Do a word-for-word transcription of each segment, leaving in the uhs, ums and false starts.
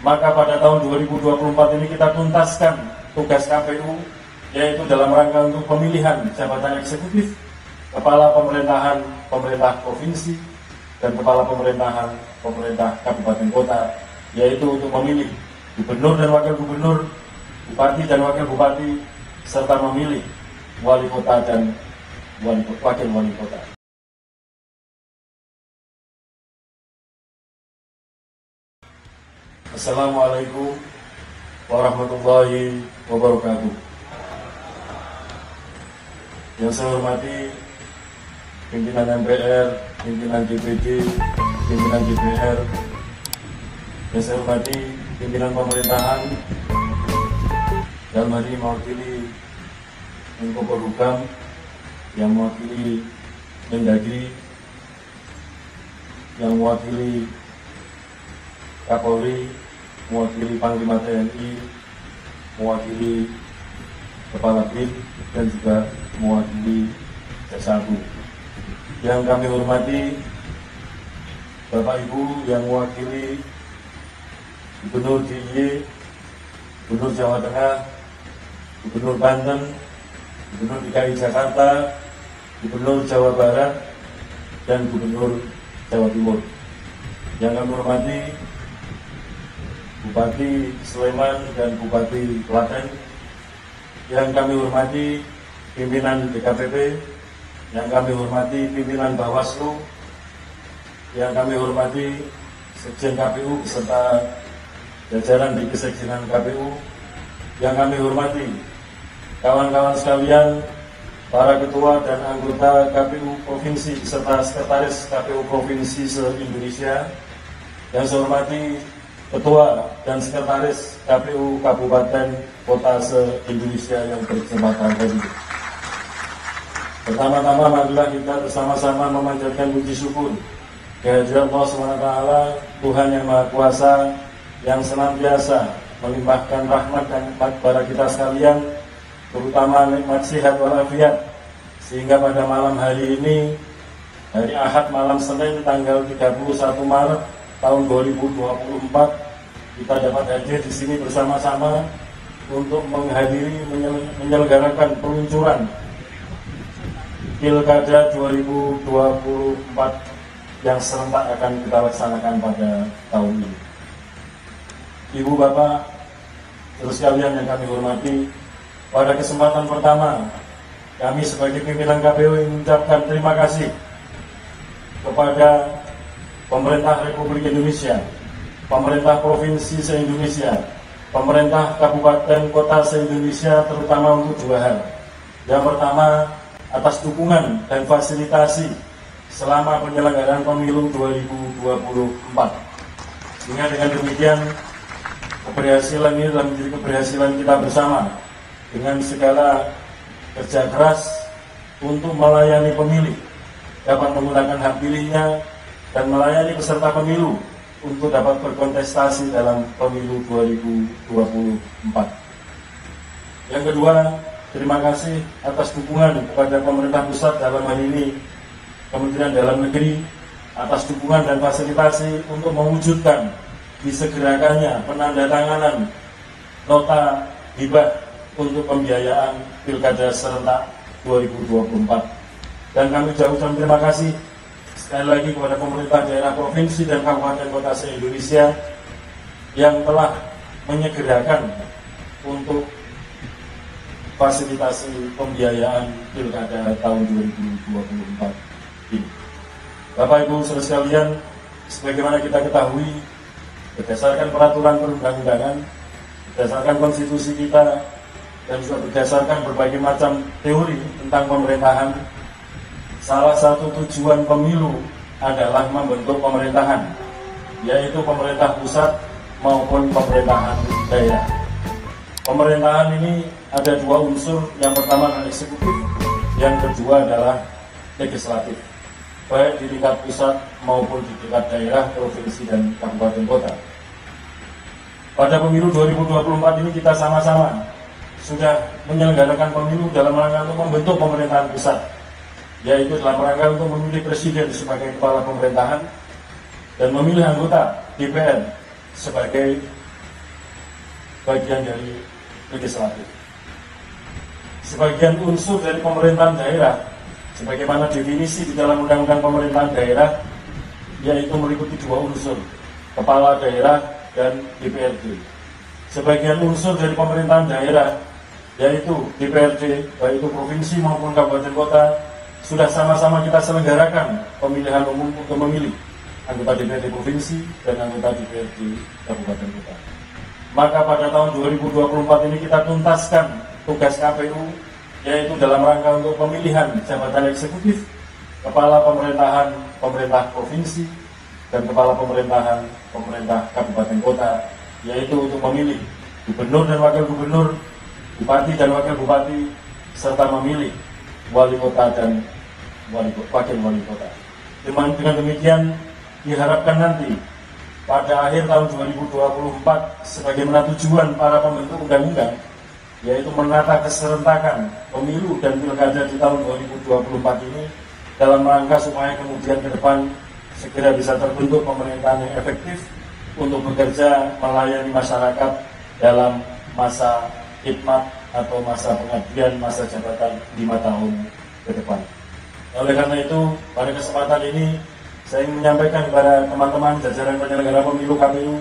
Maka pada tahun dua ribu dua puluh empat ini kita tuntaskan tugas K P U, yaitu dalam rangka untuk pemilihan jabatan eksekutif, kepala pemerintahan pemerintah provinsi, dan kepala pemerintahan pemerintah kabupaten kota, yaitu untuk memilih gubernur dan wakil gubernur, bupati dan wakil bupati, serta memilih wali kota dan wakil wali kota. Assalamualaikum warahmatullahi wabarakatuh. Yang saya hormati pimpinan M P R, pimpinan D P D, pimpinan D P R, yang saya hormati pimpinan pemerintahan, dan mari mewakili Menko Polhukam, yang mewakili Mendagri, yang mewakili Kapolri, mewakili Panglima T N I, mewakili Kepala B I N, dan juga mewakili Jaksa Agung. Yang kami hormati Bapak Ibu yang mewakili Gubernur D I Y, Gubernur Jawa Tengah, Gubernur Banten, Gubernur D K I Jakarta, Gubernur Jawa Barat, dan Gubernur Jawa Timur. Yang kami hormati Bupati Sleman dan Bupati Klaten, yang kami hormati pimpinan D K P P, yang kami hormati pimpinan Bawaslu, yang kami hormati Sekjen K P U beserta jajaran di Kesekjenan K P U, yang kami hormati kawan-kawan sekalian, para ketua dan anggota K P U Provinsi serta sekretaris K P U Provinsi se-Indonesia, yang saya hormati ketua dan sekretaris K P U Kabupaten Kota se-Indonesia yang berkesempatan tadi. Pertama-tama marilah kita bersama-sama memanjatkan puji syukur kehadirat Allah Subhanahu wa taala, Tuhan yang Maha Kuasa, yang senantiasa melimpahkan rahmat dan nikmat kepada kita sekalian, terutama nikmat sehat walafiat, sehingga pada malam hari ini, hari Ahad malam Senin tanggal tiga puluh satu Maret tahun dua ribu dua puluh empat, kita dapat hadir di sini bersama-sama untuk menghadiri menyelenggarakan peluncuran Pilkada dua ribu dua puluh empat yang serentak akan kita laksanakan pada tahun ini. Ibu Bapak, terus kalian yang kami hormati, pada kesempatan pertama kami sebagai pimpinan K P U mengucapkan terima kasih kepada Pemerintah Republik Indonesia, Pemerintah Provinsi se-Indonesia, Pemerintah Kabupaten Kota se-Indonesia, terutama untuk dua hal. Yang pertama, atas dukungan dan fasilitasi selama penyelenggaraan pemilu dua ribu dua puluh empat. Sehingga dengan demikian, keberhasilan ini telah menjadi keberhasilan kita bersama dengan segala kerja keras untuk melayani pemilih, dapat menggunakan hak pilihnya, dan melayani peserta pemilu untuk dapat berkontestasi dalam pemilu dua ribu dua puluh empat. Yang kedua, terima kasih atas dukungan kepada pemerintah pusat dalam hal ini Kementerian Dalam Negeri, atas dukungan dan fasilitasi untuk mewujudkan disegerakannya penandatanganan nota hibah untuk pembiayaan Pilkada serentak dua ribu dua puluh empat. Dan kami ucapkan terima kasih sekali lagi kepada pemerintah daerah provinsi dan kabupaten kota se-Indonesia yang telah menyegerakan untuk fasilitasi pembiayaan Pilkada tahun dua ribu dua puluh empat ini. Bapak Ibu saudara sekalian, sebagaimana kita ketahui, berdasarkan peraturan perundang-undangan, berdasarkan konstitusi kita, dan juga berdasarkan berbagai macam teori tentang pemerintahan, salah satu tujuan pemilu adalah membentuk pemerintahan, yaitu pemerintah pusat maupun pemerintahan daerah. Pemerintahan ini ada dua unsur, yang pertama adalah eksekutif, yang kedua adalah legislatif, baik di tingkat pusat maupun di tingkat daerah, provinsi dan kabupaten kota. Pada pemilu dua ribu dua puluh empat ini kita sama-sama sudah menyelenggarakan pemilu dalam rangka untuk membentuk pemerintahan pusat, yaitu dalam rangka untuk memilih presiden sebagai kepala pemerintahan dan memilih anggota D P R sebagai bagian dari legislatif. Sebagian unsur dari pemerintahan daerah, sebagaimana definisi di dalam Undang-Undang Pemerintahan Daerah, yaitu meliputi dua unsur, kepala daerah dan D P R D. Sebagian unsur dari pemerintahan daerah, yaitu D P R D, baik itu provinsi maupun kabupaten kota, sudah sama-sama kita selenggarakan pemilihan umum untuk memilih anggota D P R D provinsi dan anggota D P R D kabupaten kota. Maka pada tahun dua ribu dua puluh empat ini kita tuntaskan tugas K P U, yaitu dalam rangka untuk pemilihan jabatan eksekutif, kepala pemerintahan pemerintah provinsi, dan kepala pemerintahan pemerintah kabupaten kota, yaitu untuk memilih gubernur dan wakil gubernur, bupati dan wakil bupati, serta memilih wali kota dan wali, wakil wali kota. Dengan, dengan demikian diharapkan nanti pada akhir tahun dua ribu dua puluh empat sebagaimana tujuan para pembentuk undang-undang, yaitu menata keserentakan pemilu dan pilkada di tahun dua ribu dua puluh empat ini dalam rangka supaya kemudian ke depan segera bisa terbentuk pemerintahan yang efektif untuk bekerja melayani masyarakat dalam masa khidmat atau masa pengabdian masa jabatan lima tahun ke depan. Oleh karena itu, pada kesempatan ini saya ingin menyampaikan kepada teman-teman jajaran penyelenggara pemilu K P U,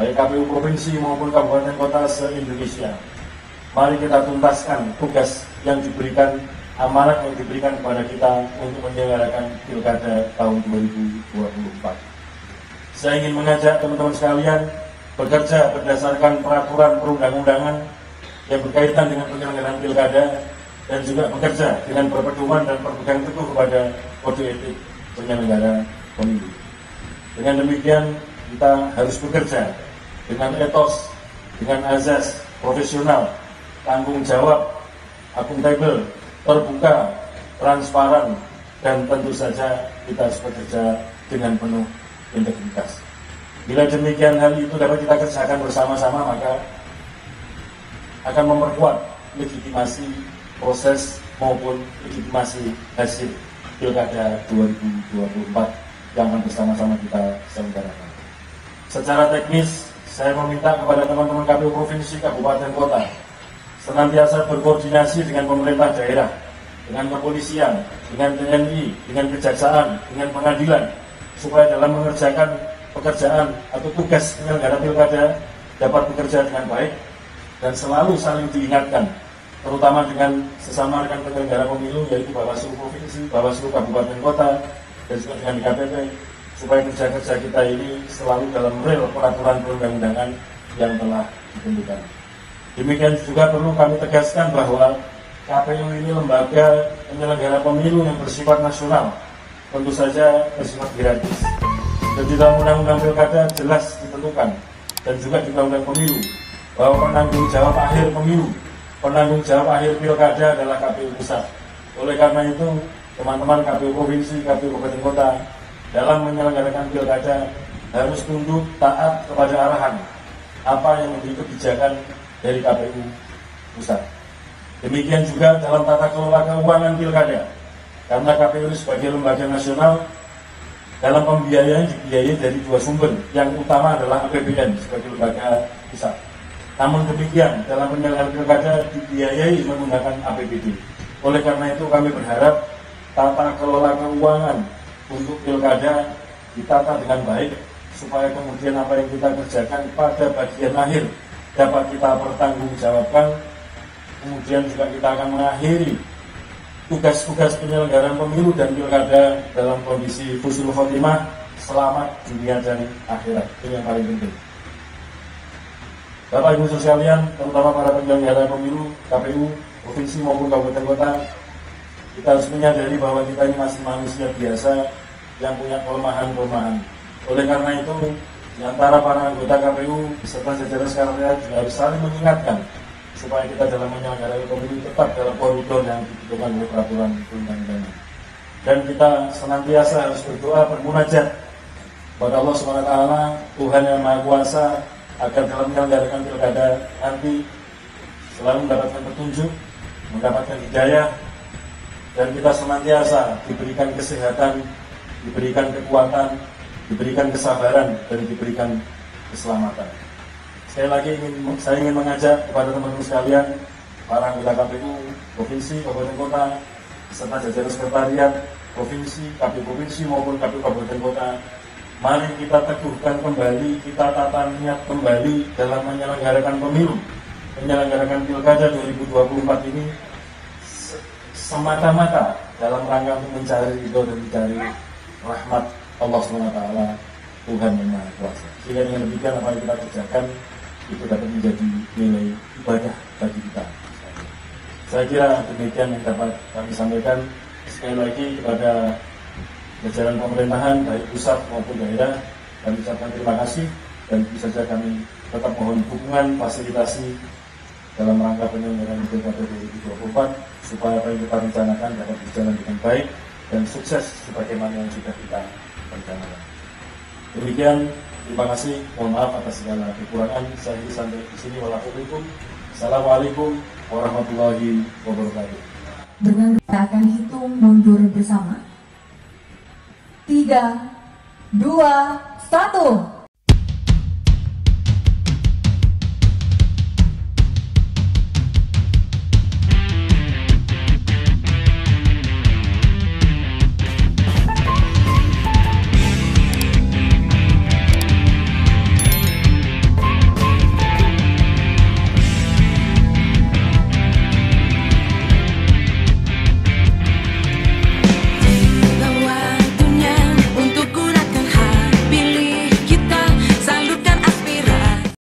baik K P U provinsi maupun kabupaten kota se-Indonesia. Mari kita tuntaskan tugas yang diberikan, amanat yang diberikan kepada kita untuk menyelenggarakan pilkada tahun dua ribu dua puluh empat. Saya ingin mengajak teman-teman sekalian bekerja berdasarkan peraturan perundang-undangan yang berkaitan dengan penyelenggaraan pilkada dan juga bekerja dengan berpedoman dan berpegang teguh kepada kode etik penyelenggara pemilu. Dengan demikian kita harus bekerja dengan etos, dengan azas profesional, tanggung jawab, akuntabel, terbuka, transparan, dan tentu saja kita harus bekerja dengan penuh integritas. Bila demikian hal itu dapat kita kerjakan bersama-sama, maka akan memperkuat legitimasi proses maupun legitimasi hasil pilkada dua ribu dua puluh empat yang akan bersama-sama kita selenggarakan. Secara teknis, saya meminta kepada teman-teman K P U provinsi, kabupaten, kota senantiasa berkoordinasi dengan pemerintah daerah, dengan kepolisian, dengan T N I, dengan kejaksaan, dengan pengadilan, supaya dalam mengerjakan pekerjaan atau tugas penyelenggara pilkada dapat bekerja dengan baik dan selalu saling diingatkan, terutama dengan sesama rekan penyelenggara pemilu, yaitu Bawaslu provinsi, Bawaslu kabupaten kota, dan juga dengan K P P, supaya kerja-kerja kita ini selalu dalam real peraturan perundang-undangan yang telah ditentukan. Demikian juga perlu kami tegaskan bahwa K P U ini lembaga penyelenggara pemilu yang bersifat nasional, tentu saja bersifat gratis. Dan di dalam undang-undang pilkada jelas ditentukan, dan juga di undang-undang pemilu, bahwa penanggung jawab akhir pemilu, penanggung jawab akhir pilkada adalah K P U pusat. Oleh karena itu, teman-teman K P U provinsi, K P U kabupaten kota dalam menyelenggarakan pilkada harus tunduk taat kepada arahan apa yang menjadi kebijakan dari K P U pusat. Demikian juga dalam tata kelola keuangan pilkada, karena K P U sebagai lembaga nasional dalam pembiayaan dibiayai dari dua sumber, yang utama adalah A P B N sebagai lembaga pusat. Namun demikian, dalam penyelenggaraan pilkada dibiayai menggunakan A P B D. Oleh karena itu kami berharap tata kelola keuangan untuk pilkada ditata dengan baik, supaya kemudian apa yang kita kerjakan pada bagian akhir dapat kita pertanggungjawabkan. Kemudian juga kita akan mengakhiri tugas-tugas penyelenggaraan pemilu dan pilkada dalam kondisi husnul khotimah, selamat dunia dan akhirat. Itu yang paling penting. Bapak Ibu sekalian, terutama para penyelenggara pemilu, K P U, provinsi maupun kabupaten kota, kita harus menyadari bahwa kita ini masih manusia biasa yang punya kelemahan-kelemahan. Oleh karena itu, di antara para anggota K P U serta jajaran sekretariat juga harus saling mengingatkan supaya kita dalam menyelenggarakan pemilu tetap dalam koridor yang ditentukan oleh peraturan perundang-undangan. Dan kita senantiasa harus berdoa, bermunajat kepada Allah Subhanahu Wa Taala, Tuhan yang Maha Kuasa, agar dalam menyelenggarakan pilkada nanti selalu mendapatkan petunjuk, mendapatkan hidayah, dan kita senantiasa diberikan kesehatan, diberikan kekuatan, diberikan kesabaran, dan diberikan keselamatan. Saya lagi ingin saya ingin mengajak kepada teman-teman sekalian, para anggota K P U provinsi, kabupaten kota, serta jajaran sekretariat provinsi, K P U provinsi maupun K P U kabupaten kota. Mari kita teguhkan kembali, kita tata niat kembali dalam menyelenggarakan pemilu, menyelenggarakan pilkada dua ribu dua puluh empat ini semata-mata dalam rangka mencari ridho dan mencari rahmat Allah subhanahu wa taala, Tuhan yang Maha Kuasa. Sehingga dengan demikian apa yang kita kerjakan itu dapat menjadi nilai ibadah bagi kita. Saya kira demikian yang dapat kami sampaikan. Sekali lagi kepada jajaran pemerintahan baik pusat maupun daerah, kami ucapkan terima kasih dan bisa saja kami tetap mohon dukungan fasilitasi dalam rangka penyelenggaraan Pilkada dua ribu dua puluh empat supaya apa yang kita rencanakan dapat berjalan dengan baik dan sukses sebagaimana yang sudah kita rencanakan. Demikian, terima kasih. Mohon maaf atas segala kekurangan. Saya sampai di sini. Assalamualaikum warahmatullahi wabarakatuh. Dengan kita akan hitung mundur bersama. Tiga, dua, satu.